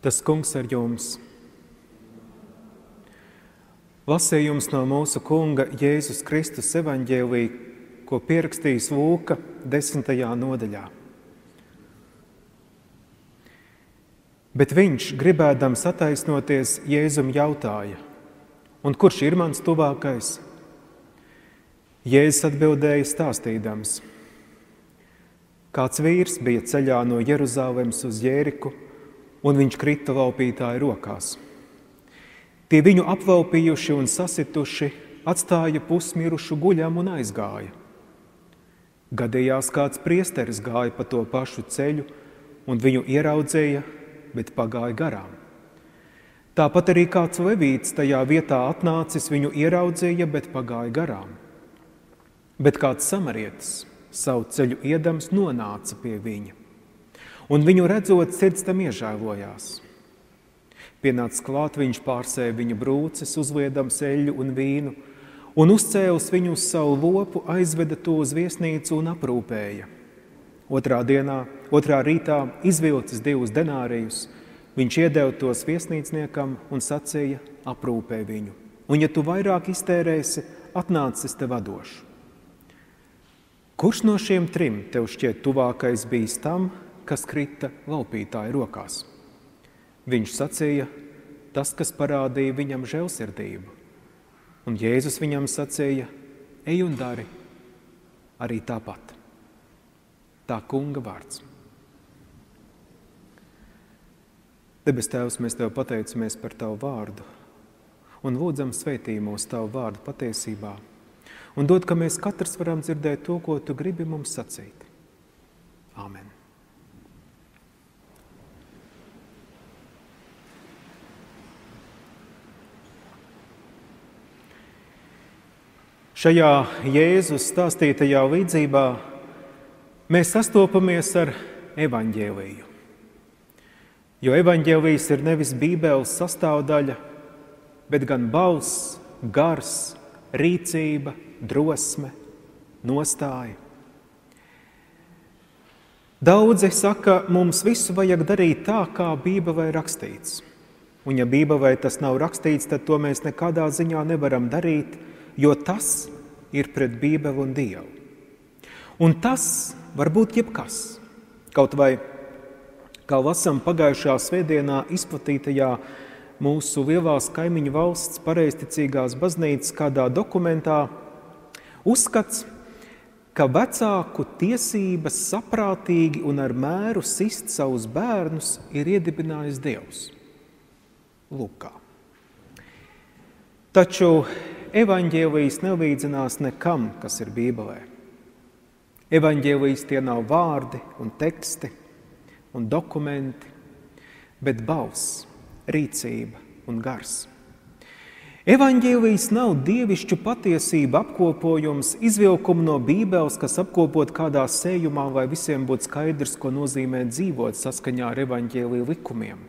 Tas kungs ar jums. Lasējums no mūsu kunga Jēzus Kristus evaņģēlija, ko pierakstījis Lūka 10. nodaļā. Bet viņš, gribēdams attaisnoties, Jēzum jautāja: un kurš ir mans tuvākais? Jēzus atbildēja stāstīdams: kāds vīrs bija ceļā no Jeruzālemes uz Jēriku, un viņš krita laupītāju rokās. Tie viņu apvalpījuši un sasituši, atstāja pusmirušu guļam un aizgāja. Gadījās kāds priesteris gāja pa to pašu ceļu, un viņu ieraudzēja, bet pagāja garām. Tāpat arī kāds levīts tajā vietā atnācis, viņu ieraudzēja, bet pagāja garām. Bet kāds samarietis, savu ceļu iedams, nonāca pie viņa. Un viņu redzot, sirds tam iežēlojās. Pienācis klāt, viņš pārsēja viņa brūces, uzliedams eļļu un vīnu, un uzcēlis viņu uz savu lopu, aizveda to uz viesnīcu un aprūpēja. Otrā rītā, izvilcis 2 denārijus, viņš iedeva tos viesnīcniekam un sacīja: aprūpē viņu, un ja tu vairāk iztērēsi, atnāc, es tev atdošu. Kurš no šiem trim tev šķiet tuvākais bijis tam, kas krita laupītāju rokās? Viņš sacīja: tas, kas parādīja viņam žēlsirdību. Un Jēzus viņam sacīja: ej un dari arī tāpat. Tā kunga vārds. Debes Tēvs, mēs Tev pateicamies par Tavu vārdu un lūdzam svētī mūs Tavu vārdu patiesībā un dod, ka mēs katrs varam dzirdēt to, ko Tu gribi mums sacīt. Amen. Šajā Jēzus stāstītajā līdzībā mēs sastopamies ar evaņģēliju, jo evaņģēlijas ir nevis Bībeles sastāvdaļa, bet gan balss, gars, rīcība, drosme, nostāja. Daudzi saka, mums visu vajag darīt tā, kā Bībelē rakstīts, un ja Bībelē tas nav rakstīts, tad to mēs nekādā ziņā nevaram darīt, jo tas ir pret Bībeli un Dievu. Un tas var būt jebkas. Kaut vai, kā lasām pagājušajā svētdienā izplatītajā mūsu lielās kaimiņu valsts pareizticīgās baznīcas kādā dokumentā, uzskats, ka vecāku tiesības saprātīgi un ar mēru sist savus bērnus ir iedibinājis Dievs. Lūkā. Taču evaņģēlijas nelīdzinās nekam, kas ir Bībelē. Evaņģēlijas tie nav vārdi un teksti un dokumenti, bet balss, rīcība un gars. Evaņģēlijas nav dievišķu patiesība apkopojums, izvilkumu no Bībeles, kas apkopot kādā sējumā, lai visiem būtu skaidrs, ko nozīmē dzīvot saskaņā ar evaņģēliju likumiem.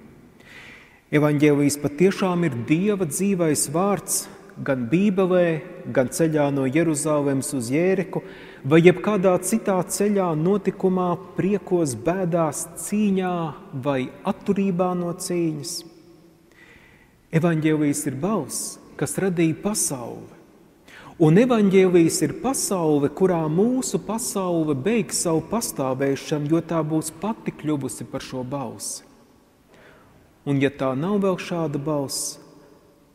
Evaņģēlijas patiešām ir Dieva dzīvais vārds, gan Bībelē, gan ceļā no Jeruzālemes uz Jēriku, vai jebkādā citā ceļā, notikumā, priekos, bēdās, cīņā vai atturībā no cīņas. Evaņģēlijas ir balss, kas radīja pasauli. Un evaņģēlijas ir pasaule, kurā mūsu pasaule beigs savu pastāvēšanu, jo tā būs pati kļuvusi par šo balsi. Un ja tā nav vēl šāda balss,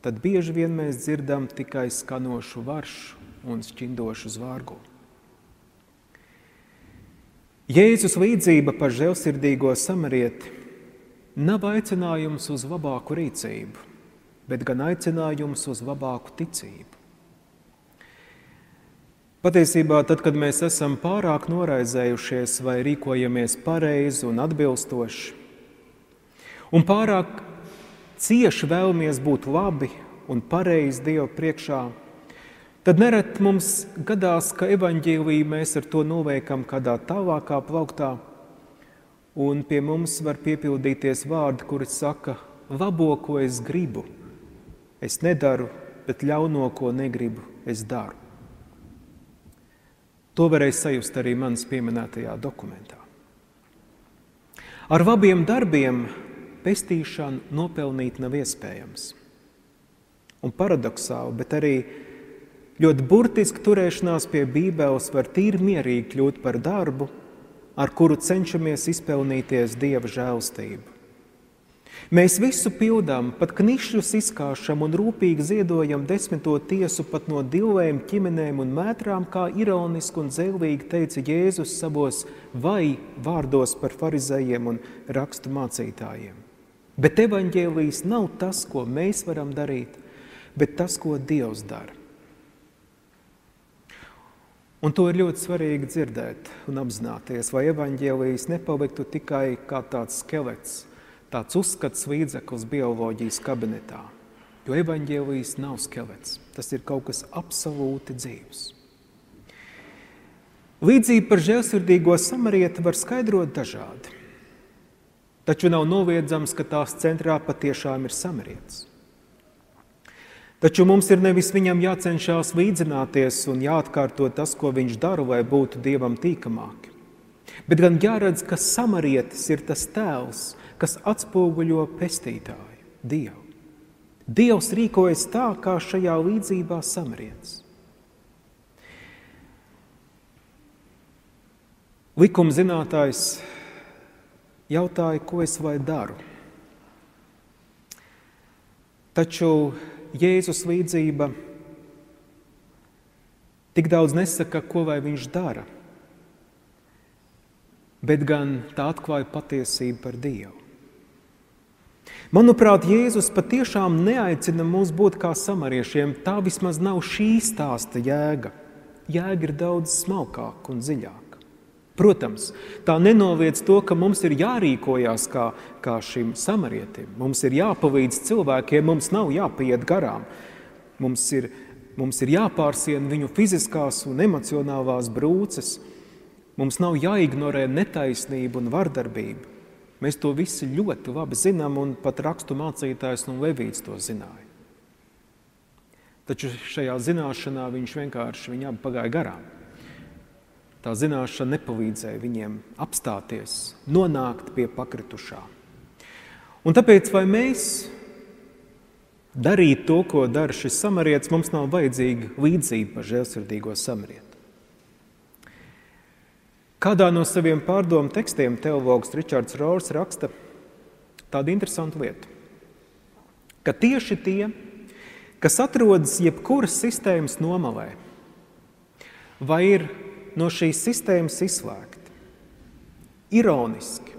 tad bieži vien mēs dzirdam tikai skanošu varšu un šķindošu zvārgu. Jēzus līdzība par žēlsirdīgo samarieti nav aicinājums uz labāku rīcību, bet gan aicinājums uz labāku ticību. Patiesībā, tad, kad mēs esam pārāk noraizējušies vai rīkojamies pareizi un atbilstoši, un pārāk cieši vēlamies būt labi un pareizi Dieva priekšā, tad nereti mums gadās, ka evaņģēliju mēs ar to noveikam kādā tālākā plauktā, un pie mums var piepildīties vārdi, kuri saka: labo, ko es gribu, es nedaru, bet ļauno, ko negribu, es daru. To varēs sajust arī manas pieminētajā dokumentā. Ar labiem darbiem pestīšanu nopelnīt nav iespējams. Un paradoksāli, bet arī ļoti burtiski turēšanās pie Bībeles var tīri mierīgi kļūt par darbu, ar kuru cenšamies izpelnīties Dieva žēlstību. Mēs visu pildām, pat knišļus izkāšam un rūpīgi ziedojam 10. tiesu pat no dilvēm, ķimenēm un mētrām, kā ironiski un dzelvīgi teica Jēzus savos vai vārdos par farizējiem un rakstu mācītājiem. Bet evaņģēlijs nav tas, ko mēs varam darīt, bet tas, ko Dievs dara. Un to ir ļoti svarīgi dzirdēt un apzināties, lai evaņģēlijs nepaliktu tikai kā tāds skelets, tāds uzskats līdzeklis bioloģijas kabinetā, jo evaņģēlijs nav skelets. Tas ir kaut kas absolūti dzīves. Līdzību par žēlsirdīgo samarieti var skaidrot dažādi. Taču nav noviedzams, ka tās centrā patiešām ir samarietis. Taču mums ir nevis viņam jācenšās līdzināties un jāatkārto tas, ko viņš dara, lai būtu Dievam tīkamāki. Bet gan jāredz, ka samarietis ir tas tēls, kas atspoguļo pestītāju, Dievu. Dievs rīkojas tā, kā šajā līdzībā samarietis. Likumzinātājs jautāja, ko es vai daru. Taču Jēzus līdzība tik daudz nesaka, ko vai viņš dara, bet gan tā atklāja patiesību par Dievu. Manuprāt, Jēzus patiešām neaicina mūs būt kā samariešiem. Tā vismaz nav šī stāsta jēga. Jēga ir daudz smalkāka un dziļāka. Protams, tā nenoliedz to, ka mums ir jārīkojās kā šim samarietim. Mums ir jāpalīdz cilvēkiem, mums nav jāpiet garām. Mums ir jāpārsien viņu fiziskās un emocionālās brūces. Mums nav jāignorē netaisnība un vardarbība. Mēs to visi ļoti labi zinām, un pat rakstu mācītājs un Levīts to zināja. Taču šajā zināšanā viņi abi pagāja garām. Tā zināšana nepalīdzēja viņiem apstāties, nonākt pie pakritušā. Un tāpēc, vai mēs darītu to, ko dara šis samarietis, mums nav vajadzīga līdzība par žēlsirdīgo samarietu. Kādā no saviem pārdomu tekstiem teologs Ričards Rors raksta tādu interesantu lietu, ka tieši tie, kas atrodas jebkuras sistēmas nomalē, vai ir no šīs sistēmas izslēgti, ironiski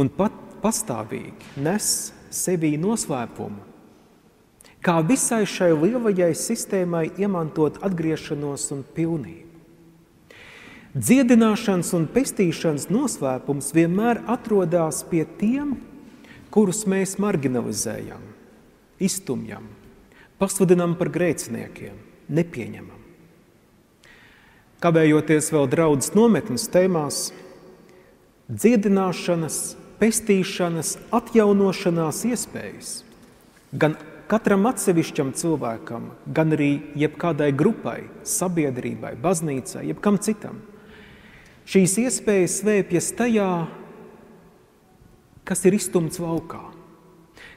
un pat pastāvīgi nes sevī noslēpumu, kā visai šai lielajai sistēmai iemantot atgriešanos un pilnību. Dziedināšanas un pestīšanas noslēpums vienmēr atrodas pie tiem, kurus mēs marginalizējam, izstumjam, pasludinam par grēciniekiem, nepieņemam. Kavējoties vēl draudzes nometnes tēmās, dziedināšanas, pestīšanas, atjaunošanās iespējas gan katram atsevišķam cilvēkam, gan arī jebkādai grupai, sabiedrībai, baznīcai, jebkam citam. Šīs iespējas svēpjas tajā, kas ir izstumts laukā,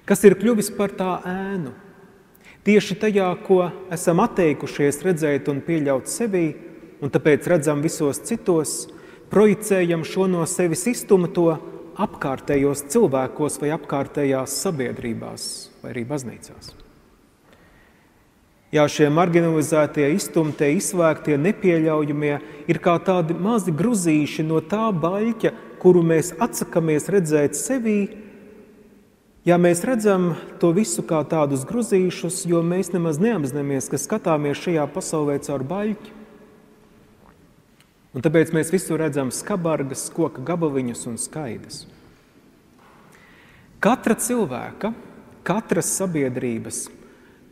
kas ir kļuvis par tā ēnu. Tieši tajā, ko esam atteikušies redzēt un pieļaut sevī, un tāpēc redzam visos citos, projicējam šo no sevis izstumto apkārtējos cilvēkos vai apkārtējās sabiedrībās vai arī baznīcās. Jā, šie marginalizētie, izstumtie, izslēgtie, nepieļaujamie ir kā tādi mazi gruzīši no tā baļķa, kuru mēs atsakamies redzēt sevī. Jā, mēs redzam to visu kā tādus gruzīšus, jo mēs nemaz neapzināmies, ka skatāmies šajā pasaulē caur baļķi. Un tāpēc mēs visu redzam skabargas, koka gabaliņus un skaidrs. Katra cilvēka, katras sabiedrības,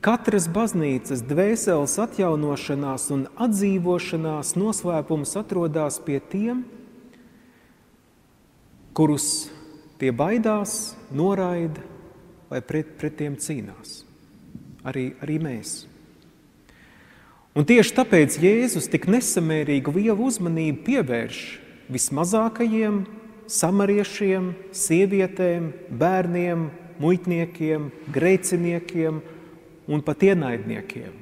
katras baznīcas dvēseles atjaunošanās un atdzīvošanās noslēpums atrodas pie tiem, kurus tie baidās, noraida vai pret tiem cīnās. Arī mēs. Un tieši tāpēc Jēzus tik nesamērīgu lielu uzmanību pievērš vismazākajiem, samariešiem, sievietēm, bērniem, muitniekiem, grēciniekiem un pat ienaidniekiem.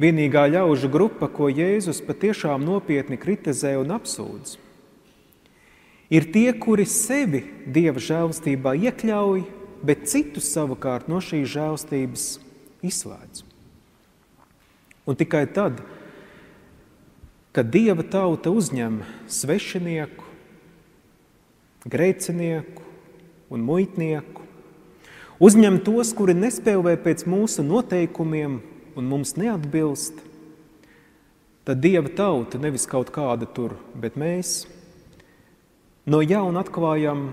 Vienīgā ļaužu grupa, ko Jēzus patiešām nopietni kritizē un apsūdz, ir tie, kuri sevi Dieva žēlstībā iekļauj, bet citus savukārt no šīs žēlstības izslēdz. Un tikai tad, kad Dieva tauta uzņem svešinieku, grēcinieku un muitnieku, uzņem tos, kuri nespēlē pēc mūsu noteikumiem un mums neatbilst, tad Dieva tauta nevis kaut kāda tur, bet mēs no jauna atklājam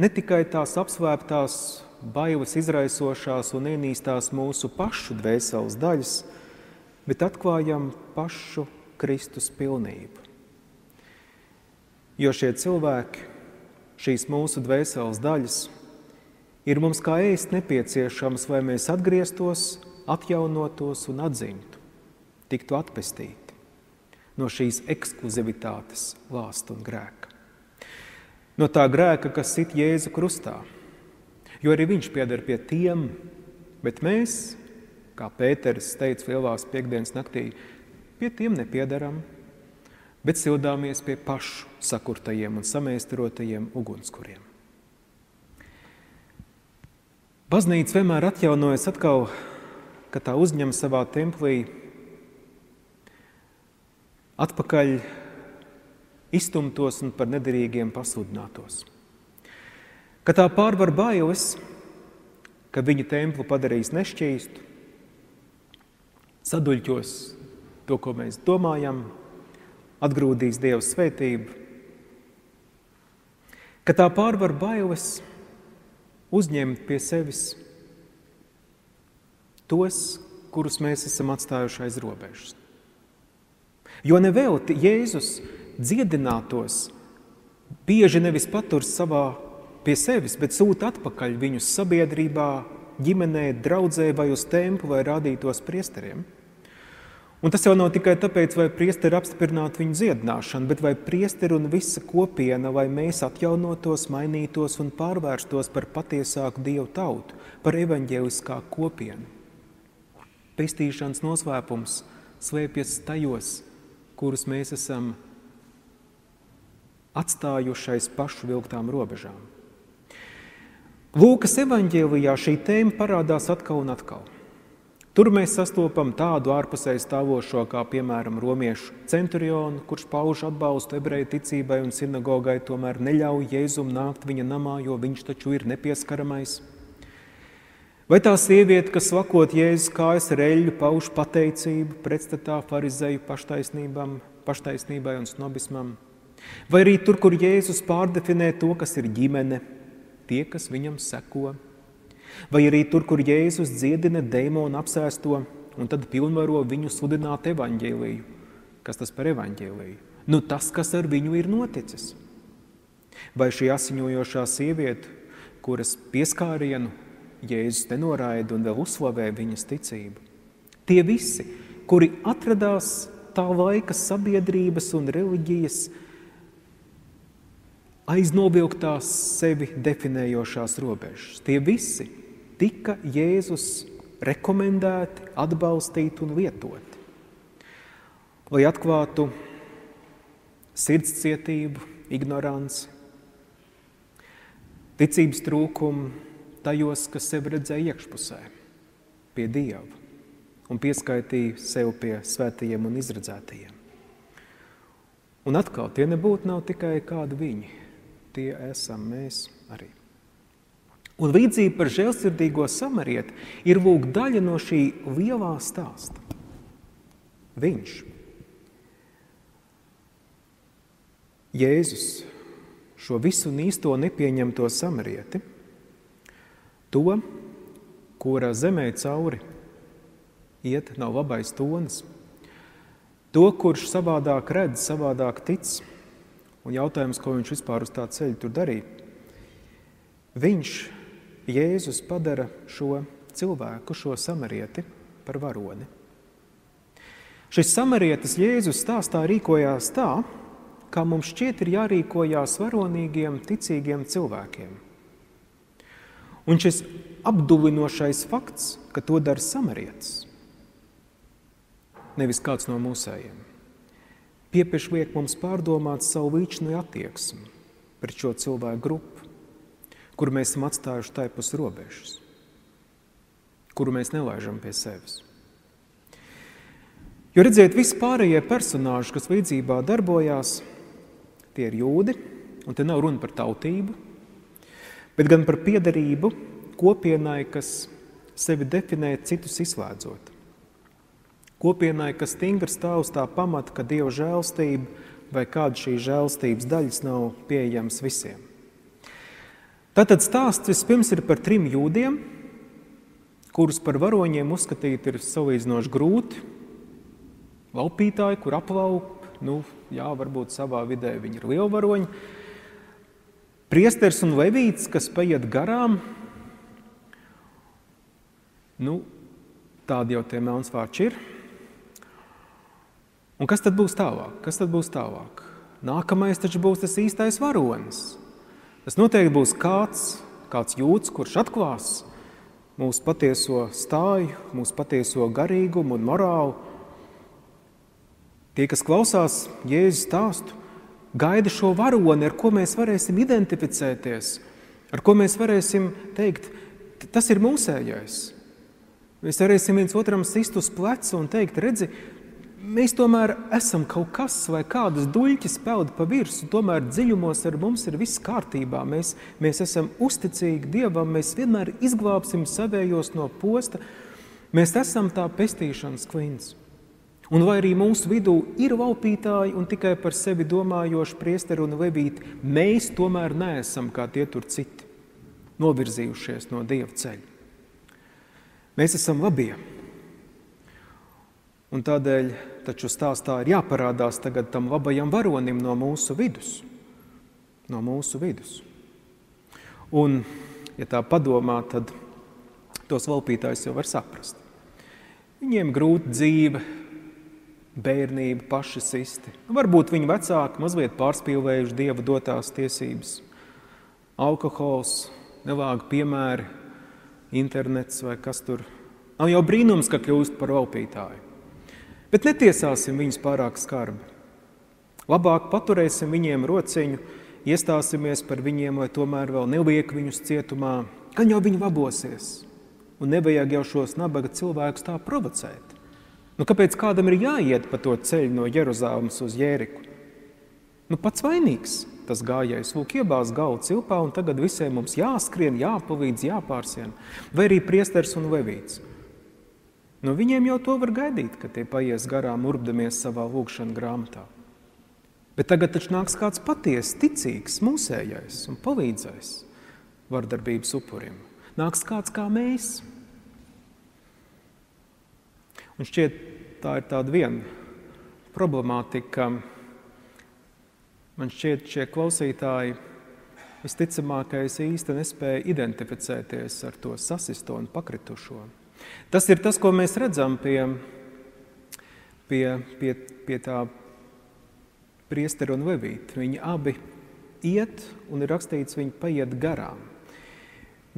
ne tikai tās apsvērtās, bailes izraisošās un ienīstās mūsu pašu dvēseles daļas, bet atklājam pašu Kristus pilnību. Jo šie cilvēki, šīs mūsu dvēseles daļas, ir mums kā ēst nepieciešams, lai mēs atgrieztos, atjaunotos un atdzimtu, tiktu atpestīti no šīs ekskluzivitātes lāsta un grēka. No tā grēka, kas sit Jēzu krustā, jo arī viņš pieder pie tiem, bet mēs, kā Pēteris teica lielās piekdienas naktī, pie tiem nepiedaram, bet sildāmies pie pašu sakurtajiem un samēstarotajiem ugunskuriem. Baznīca vienmēr atjaunojas atkal, ka tā uzņem savā templī atpakaļ iztumtos un par nederīgiem pasludinātos. Ka tā pārvar bailes, ka viņa templu padarīs nešķīstu, saduļķos to, ko mēs domājam, atgrūdīs Dieva svētību, ka tā pārvar bailes uzņemt pie sevis tos, kurus mēs esam atstājuši aiz robežas. Jo nevelti Jēzus dziedinātos bieži nevis patur pie sevis, bet sūta atpakaļ viņus sabiedrībā, ģimenē, draudzē vai uz templi, lai rādītos priesteriem. Un tas jau nav tikai tāpēc, vai priesteri apstiprinātu viņu dziedināšanu, bet vai priesteri un visa kopiena, vai mēs atjaunotos, mainītos un pārvērstos par patiesāku Dievu tautu, par evaņģēliskā kopienu. Pestīšanas noslēpums slēpjas tajos, kurus mēs esam atstājušais pašu vilktām robežām. Lūkas evaņģēlijā šī tēma parādās atkal un atkal. Tur mēs sastopam tādu ārpusēji stāvošo, kā piemēram romiešu centurionu, kurš pauž atbalstu ebreju ticībai un sinagogai, tomēr neļauj Jēzum nākt viņa namā, jo viņš taču ir nepieskaramais. Vai tā sieviete, kas vakot Jēzus kājas ar eļļu, pauž pateicību pretstatā farizēju paštaisnībai un snobismam. Vai arī tur, kur Jēzus pārdefinē to, kas ir ģimene, tie, kas viņam seko. Vai arī tur, kur Jēzus dziedina dēmonu apsēsto un tad pilnvaro viņu sludināt evaņģēliju. Kas tas par evaņģēliju? Nu tas, kas ar viņu ir noticis. Vai šī asiņojošā sieviete, kuras pieskārienu Jēzus nenoraida un vēl uzslavē viņas ticību. Tie visi, kuri atradās tā laika sabiedrības un reliģijas aiznobilgtās sevi definējošās robežas. Tie visi tika Jēzus rekomendēti, atbalstīti un lietoti, lai atklātu sirdscietību, ignoranci, ticības trūkumu tajos, kas sevi redzēja iekšpusē, pie Dieva, un pieskaitīja sev pie svētajiem un izredzētajiem. Un atkal, tie nebūtu nav tikai kādi viņi, tie esam mēs arī. Un līdzība par žēlsirdīgo samarieti ir lūk daļa no šī lielā stāsta. Viņš, Jēzus, šo visu un īsto nepieņemto samarieti, to, kurā zemē cauri iet nav labais tonis, to, kurš savādāk redz, savādāk tic, un jautājums, ko viņš vispār uz tā ceļa tur darīja, viņš, Jēzus, padara šo cilvēku, šo samarieti par varoni. Šis samarietis Jēzus stāstā rīkojās tā, kā mums šķiet ir jārīkojās varonīgiem, ticīgiem cilvēkiem. Un šis apdulinošais fakts, ka to dara samarietis, nevis kāds no mūsējiem, piepieši liek mums pārdomāt savu līdzināju attieksmi pret šo cilvēku grupu, kuru mēs esam atstājuši taipus robežas, kuru mēs nelaižam pie sevis. Jo redziet, visi pārējie personāži, kas līdzībā darbojās, tie ir jūdi, un te nav runa par tautību, bet gan par piederību kopienai, kas sevi definē citus izslēdzot. Kopienai, kas stingri stāv uz tā pamata, ka Dieva žēlstība vai kāda šī žēlstības daļas nav pieejams visiem. Tātad stāsts vispirms ir par trim jūdiem, kurus par varoņiem uzskatīt ir salīdzinoši grūti. Laupītāji, kur aplaup, varbūt savā vidē viņi ir lielvaroņi. Priesters un levīts, kas paiet garām, tādi jau tie melnsvārči ir. Un kas tad būs tālāk? Nākamais taču būs tas īstais varonis. Tas noteikti būs kāds jūds, kurš atklās mūsu patieso stāju, mūsu patieso garīgumu un morālu. Tie, kas klausās Jēzus stāstu, gaida šo varoni, ar ko mēs varēsim identificēties, ar ko mēs varēsim teikt, tas ir mūsējais. Mēs varēsim viens otram sist uz pleca un teikt, redzi, mēs tomēr esam kaut kas vai kādas duļķis peld pa virsu, tomēr dziļumos ar mums ir viss kārtībā, mēs esam uzticīgi Dievam, mēs vienmēr izglābsim savējos no posta, mēs esam tā pestīšanas klints. Un vai arī mūsu vidū ir laupītāji un tikai par sevi domājoši priesteri un levīti, mēs tomēr neesam, kā tie tur citi, novirzījušies no Dieva ceļa. Mēs esam labie. Un tādēļ taču stāstā ir jāparādās tagad tam labajam varonim no mūsu vidus. Un, ja tā padomā, tad tos laupītājus jau var saprast. Viņiem grūta dzīve, bērnība, paši sisti. Varbūt viņu vecāki mazliet pārspīlējuši Dieva dotās tiesības. Alkohols, nelāga piemēri, internets vai kas tur. Nav jau brīnums, ka kļūst par laupītāju. Bet netiesāsim viņus pārāk skarbi. Labāk paturēsim viņiem rociņu, iestāsimies par viņiem, lai tomēr vēl neliek viņus cietumā, ka jau viņi labosies. Un nevajag jau šos nabaga cilvēkus tā provocēt. Kāpēc kādam ir jāiet pa to ceļu no Jeruzāmas uz Jēriku? Pats vainīgs tas gājējs. Lūk, iebāz galvu cilpā un tagad visiem mums jāskrien, jāpalīdz, jāpārsien. Vai arī priesters un levīts. Viņiem jau to var gaidīt, ka tie paies garām urbdamies savā lūkšana grāmatā. Bet tagad taču nāks kāds patiesi, ticīgs, mūsējais un palīdzais vardarbības upurim. Nāks kāds kā mēs. Un šķiet, tā ir tāda viena problemātika, ka man šķiet, šie klausītāji visticamākais īsti nespēja identificēties ar to sasisto un pakritušo. Tas ir tas, ko mēs redzam pie tā priestera un levīta. Viņi abi iet, un ir rakstīts, viņi paiet garām.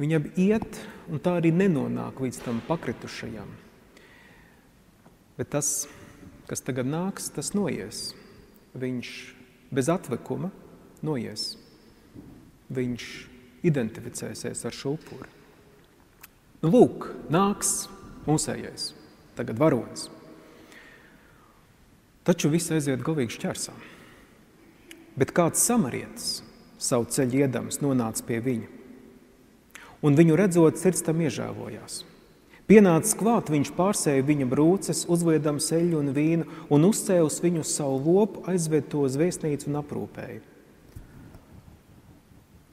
Viņi abi iet, un tā arī nenonāk līdz tam pakritušajam. Bet tas, kas tagad nāks, tas noies. Viņš bez atlikuma noies. Viņš identificēsies ar šo upuri. Lūk, nāks mūsējais, tagad varonis. Taču viss aiziet galīgi šķērsā. Bet kāds samarietis savu ceļu iedams nonāca pie viņa. Un viņu redzot, sirds tam iežēlojās. Pienācis klāt, viņš pārsēja viņa brūces, uzliedam eļļu un vīnu un uzcēlus viņu uz savu lopu, aizved to uz viesnīcu un aprūpēja.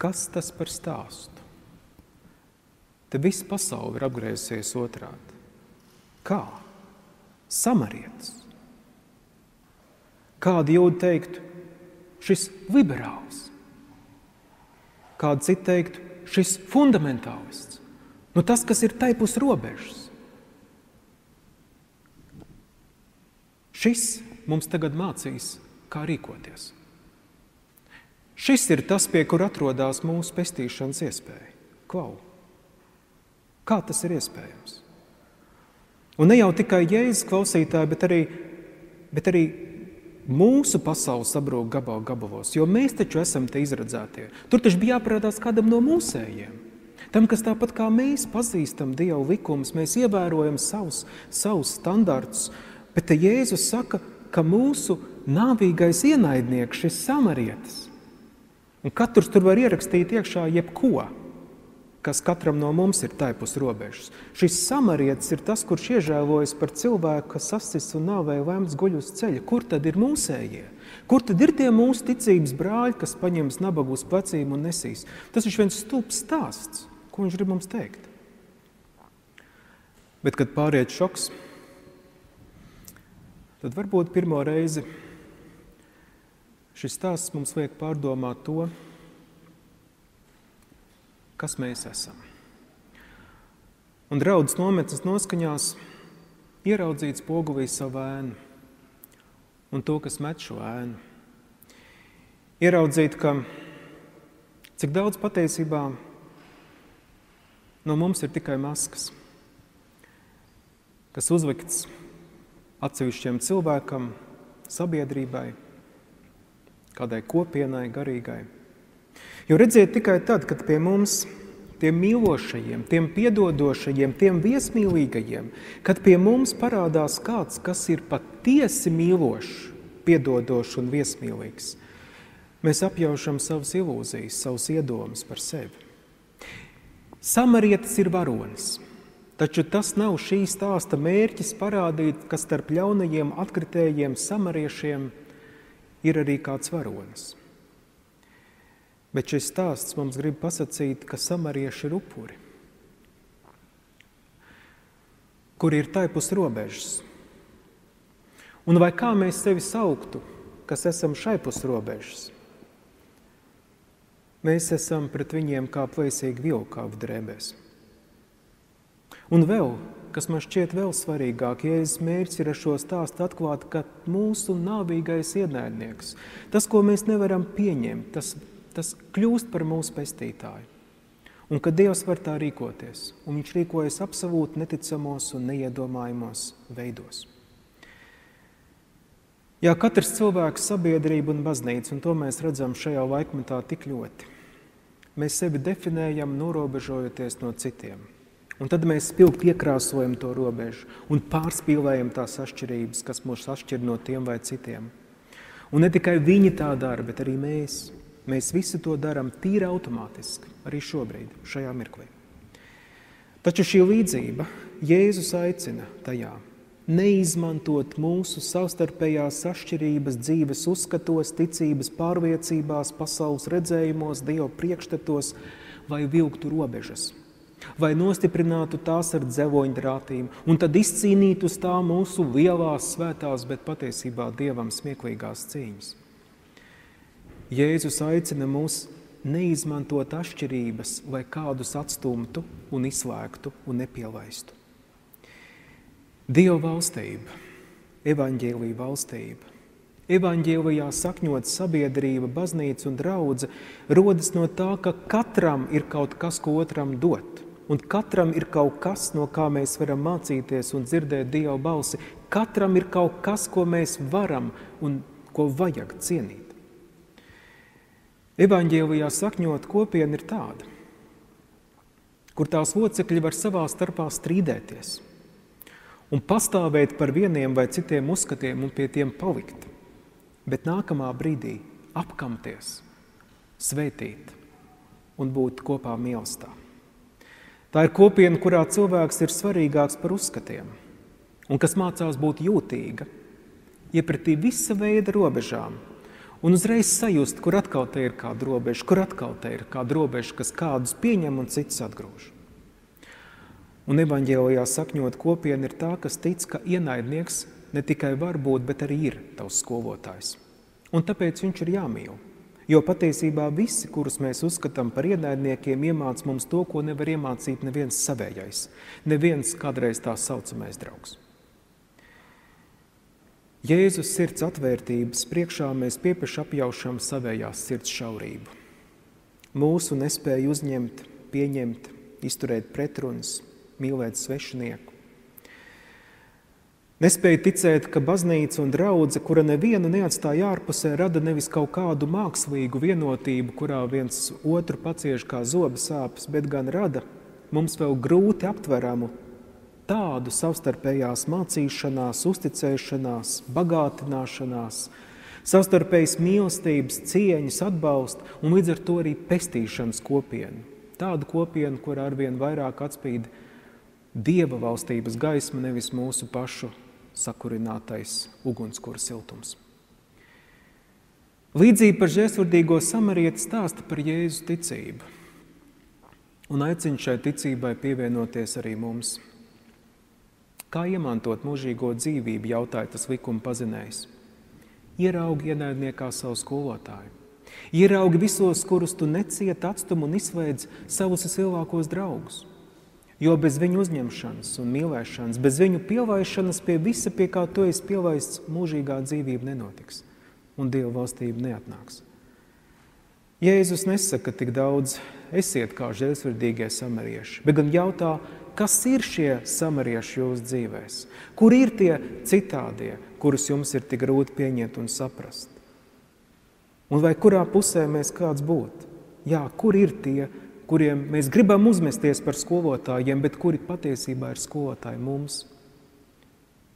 Kas tas par stāstu? Te viss pasaule ir apgriezusies otrādi. Kā? Samarietis. Kādi jūdi teiktu, šis liberāls. Kādi citi teiktu, šis fundamentālists. Tas, kas ir taipus robežas. Šis mums tagad mācīs, kā rīkoties. Šis ir tas, pie kur atrodas mūsu pestīšanas iespēja. Klau! Kā tas ir iespējams? Un ne jau tikai Jēzus klausītāji, bet arī mūsu pasaules sabrūk gabalos, jo mēs taču esam te izredzētie. Tur taču bija jāparādās kādam no mūsējiem. Tam, kas tāpat kā mēs pazīstam Dievu likumus, mēs ievērojam savus standartus, bet te Jēzus saka, ka mūsu nāvīgais ienaidnieks šis samarietis. Un katrs tur var ierakstīt iekšā jebko, kas katram no mums ir taipus robežas. Šis samarietis ir tas, kurš iežēlojas par cilvēku, kas sasists un nāvēja lemts guļ uz ceļa. Kur tad ir mūsējie? Kur tad ir tie mūsu ticības brāļi, kas paņems nabagu uz plecīm un nesīs? Tas ir viens stulbs stāsts. Ko viņš grib mums teikt? Bet, kad pāriet šoks, tad varbūt pirmo reizi šis stāsts mums liek pārdomāt to, kas mēs esam. Un draudz nometnes noskaņās ieraudzīt spogulī savu ēnu un to, kas met šo ēnu. Ieraudzīt, ka cik daudz patiesībā no mums ir tikai maskas, kas uzlikts atsevišķiem cilvēkam, sabiedrībai, kādai kopienai, garīgai. Jo redziet, tikai tad, kad pie mums, tiem mīlošajiem, tiem piedodošajiem, tiem viesmīlīgajiem, kad pie mums parādās kāds, kas ir patiesi mīlošs, piedodošs un viesmīlīgs, mēs apjaušam savas ilūzijas, savas iedomas par sevi. Samarietis ir varonis, taču tas nav šī stāsta mērķis parādīt, ka starp ļaunajiem atkritējiem samariešiem ir arī kāds varonis. Bet šis stāsts mums grib pasacīt, ka samarieši ir upuri, kuri ir taipus robežas. Un vai kā mēs sevi sauktu, kas esam šaipus robežas? Mēs esam pret viņiem kā plēsīgi vilkāvi drēbēs. Un vēl, kas man šķiet vēl svarīgāk, Jēzus mērķis ir ar šo stāstu atklāt, ka mūsu nāvīgais ienaidnieks, tas, ko mēs nevaram pieņemt, tas kļūst par mūsu pestītāju. Un ka Dievs var tā rīkoties, un viņš rīkojas absolūti neticamos un neiedomājumos veidos. Jā, katrs cilvēks, sabiedrība un baznīca, un to mēs redzam šajā laikmetā tik ļoti. Mēs sevi definējam, norobežojoties no citiem. Un tad mēs piekrāsojam to robežu un pārspīlējam tās atšķirības, kas mūs atšķir no tiem vai citiem. Un ne tikai viņi tā dara, bet arī mēs. Mēs visi to daram tīri automātiski, arī šobrīd, šajā mirklī. Taču šī līdzība Jēzus aicina tajā neizmantot mūsu savstarpējās atšķirības dzīves uzskatos, ticības pārliecībās, pasaules redzējumos, Dieva priekšstatos, vai vilktu robežas, vai nostiprinātu tās ar dzeloņdrātīm, un tad izcīnītu uz tā mūsu lielās svētās, bet patiesībā Dievam smieklīgās cīņas. Jēzus aicina mūs neizmantot atšķirības, lai kādus atstumtu un izslēgtu un nepielaistu. Dieva valstība, evaņģēlija valstība, evaņģēlijā sakņot sabiedrība, baznīca un draudze rodas no tā, ka katram ir kaut kas, ko otram dot, un katram ir kaut kas, no kā mēs varam mācīties un dzirdēt Dieva balsi. Katram ir kaut kas, ko mēs varam un ko vajag cienīt. Evaņģēlijā sakņot kopiena ir tāda, kur tās locekļi var savā starpā strīdēties un pastāvēt par vieniem vai citiem uzskatiem un pie tiem palikt, bet nākamā brīdī apkamties, svētīt un būt kopā mīlestā. Tā ir kopiena, kurā cilvēks ir svarīgāks par uzskatiem un kas mācās būt jūtīga, iepratī visa veida robežām un uzreiz sajust, kur atkal te ir kāda robeža, kas kādus pieņem un citus atgrūž. Un evaņģēlijā sakņot kopiena ir tā, kas tic, ka ienaidnieks ne tikai var būt, bet arī ir tavs skolotājs. Un tāpēc viņš ir jāmīl, jo patiesībā visi, kurus mēs uzskatām par ienaidniekiem, iemāc mums to, ko nevar iemācīt neviens savējais, neviens kādreiz tā saucamais draugs. Jēzus sirds atvērtības priekšā mēs piepeši apjaušam savējās sirds šaurību. Mūsu nespēja uzņemt, pieņemt, izturēt pretrunas, mīlēt svešinieku. Nespēja ticēt, ka baznīca un draudze, kura nevienu neatstāja ārpusē, rada nevis kaut kādu mākslīgu vienotību, kurā viens otru pacieš kā zoba sāpes, bet gan rada mums vēl grūti aptveramu tādu savstarpējās mācīšanās, uzticēšanās, bagātināšanās, savstarpējas mīlestības, cieņas, atbalsta un līdz ar to arī pestīšanas kopienu. Tādu kopienu, kura arvien vairāk atspīd Dieva valstības gaisma, nevis mūsu pašu sakurinātais ugunskura siltums. Līdzība par žēlsirdīgo samarieti stāsta par Jēzus ticību un aicina šai ticībai pievienoties arī mums. Kā iemantot mūžīgo dzīvību, jautāja tas likuma pazinējs. Ieraugi ienaidniekā savu skolotāju. Ieraugi visos, kurus tu neciet atstum un izveidz savus vislielākos draugus. Jo bez viņu uzņemšanas un mīlēšanas, bez viņu pielaišanas pie visa, pie kā tu esi pielaists, mūžīgā dzīvība nenotiks un Dieva valstība neatnāks. Jēzus nesaka tik daudz, esiet kā žēlsirdīgie samarieši, bet gan jautā, kas ir šie samarieši jūsu dzīvēs? Kur ir tie citādie, kurus jums ir tik grūti pieņemt un saprast? Un vai kurā pusē mēs kāds būtu? Jā, kur ir tie, kuriem mēs gribam uzmesties par skolotājiem, bet kuri patiesībā ir skolotāji mums.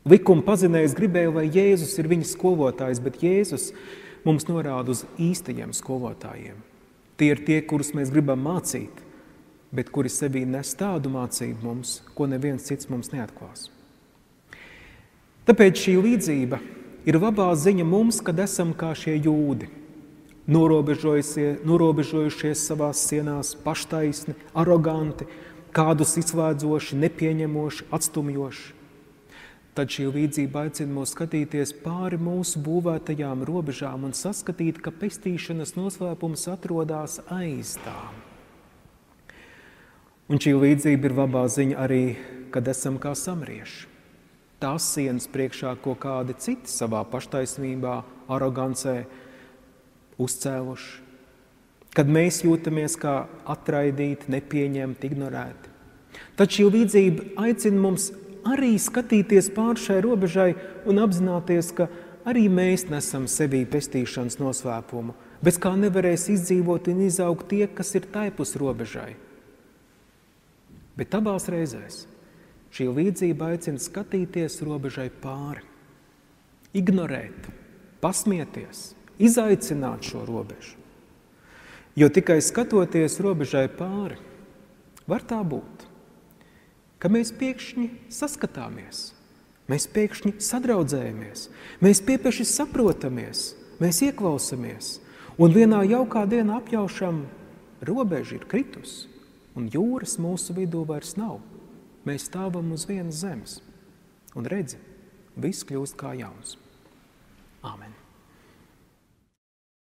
Likuma pazinējs gribēja, lai Jēzus ir viņa skolotājs, bet Jēzus mums norāda uz īstajiem skolotājiem. Tie ir tie, kurus mēs gribam mācīt, bet kuri sevī nes tādu mācību mums, ko neviens cits mums neatklās. Tāpēc šī līdzība ir labā ziņa mums, kad esam kā šie jūdi. Norobežojušies savās sienās, paštaisni, aroganti, kādus izslēdzoši, nepieņemoši, atstumjoši. Tad šī līdzība aicina mūs skatīties pāri mūsu būvētajām robežām un saskatīt, ka pestīšanas noslēpums atrodas aiz tām. Un šī līdzība ir labā ziņa arī, kad esam kā samarieši. Tās sienas priekšā, ko kādi citi savā paštaisnībā, arogancē, uzcēluši, kad mēs jūtamies kā atraidīti, nepieņemti, ignorēti. Taču šī līdzība aicina mums arī skatīties pār šai robežai un apzināties, ka arī mēs nesam sevī pestīšanas noslēpumu, bez kā nevarēs izdzīvot un izaugt tie, kas ir taipus robežai. Bet abās reizēs šī līdzība aicina skatīties robežai pāri, ignorēt, pasmieties, izaicināt šo robežu. Jo tikai skatoties robežai pāri, var tā būt, ka mēs pēkšņi saskatāmies, mēs pēkšņi sadraudzējamies, mēs piepeši saprotamies, mēs ieklausamies un vienā jaukā dienā apjaušam, robeža ir kritus un jūras mūsu vidū vairs nav. Mēs stāvam uz vienas zemes un redzi, viss kļūst kā jauns. Āmen.